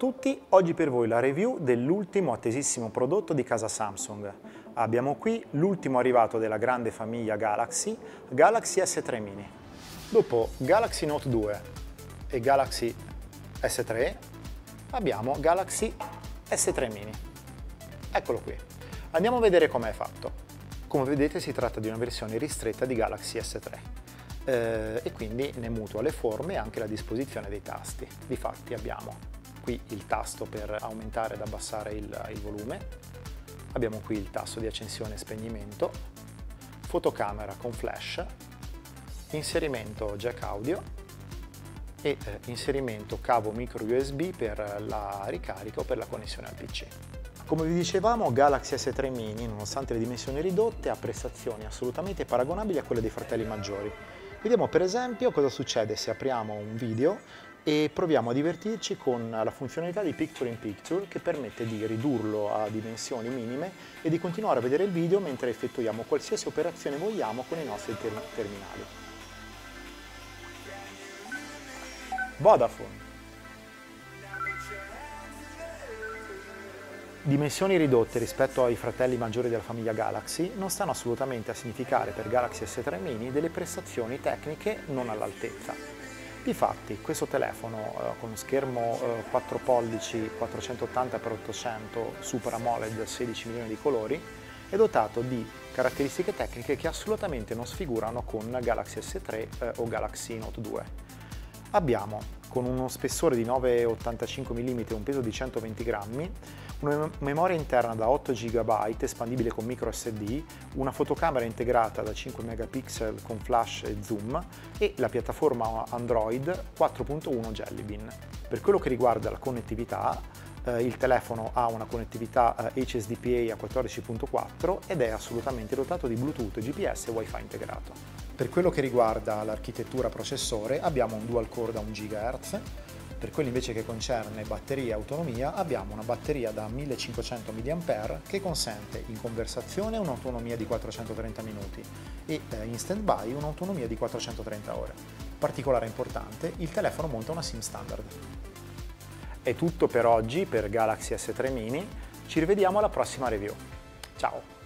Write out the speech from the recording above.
tutti, oggi per voi la review dell'ultimo attesissimo prodotto di casa Samsung. Abbiamo qui l'ultimo arrivato della grande famiglia Galaxy, Galaxy S3 Mini. Dopo Galaxy Note 2 e Galaxy S3 abbiamo Galaxy S3 Mini. Eccolo qui. Andiamo a vedere com'è fatto. Come vedete si tratta di una versione ristretta di Galaxy S3 e quindi ne mutua le forme e anche la disposizione dei tasti. Difatti abbiamo qui il tasto per aumentare ed abbassare il volume, abbiamo qui il tasto di accensione e spegnimento, fotocamera con flash, inserimento jack audio e inserimento cavo micro USB per la ricarica o per la connessione al PC. Come vi dicevamo, Galaxy S3 Mini, nonostante le dimensioni ridotte, ha prestazioni assolutamente paragonabili a quelle dei fratelli maggiori. Vediamo per esempio cosa succede se apriamo un video e proviamo a divertirci con la funzionalità di Picture in Picture, che permette di ridurlo a dimensioni minime e di continuare a vedere il video mentre effettuiamo qualsiasi operazione vogliamo con i nostri terminali. Vodafone. Dimensioni ridotte rispetto ai fratelli maggiori della famiglia Galaxy non stanno assolutamente a significare per Galaxy S3 Mini delle prestazioni tecniche non all'altezza. Difatti questo telefono con schermo 4 pollici 480x800 Super AMOLED 16 milioni di colori è dotato di caratteristiche tecniche che assolutamente non sfigurano con Galaxy S3 o Galaxy Note 2. Abbiamo con uno spessore di 9,85 mm e un peso di 120 grammi, una memoria interna da 8 GB espandibile con micro SD, una fotocamera integrata da 5 megapixel con flash e zoom e la piattaforma Android 4.1 Jelly Bean. Per quello che riguarda la connettività, il telefono ha una connettività HSDPA a 14.4 ed è assolutamente dotato di Bluetooth, GPS e Wi-Fi integrato. Per quello che riguarda l'architettura processore abbiamo un dual core da 1 GHz, per quello invece che concerne batteria e autonomia abbiamo una batteria da 1500 mAh che consente in conversazione un'autonomia di 430 minuti e in stand-by un'autonomia di 430 ore. Particolare importante, il telefono monta una SIM standard. È tutto per oggi per Galaxy S3 Mini, ci rivediamo alla prossima review. Ciao!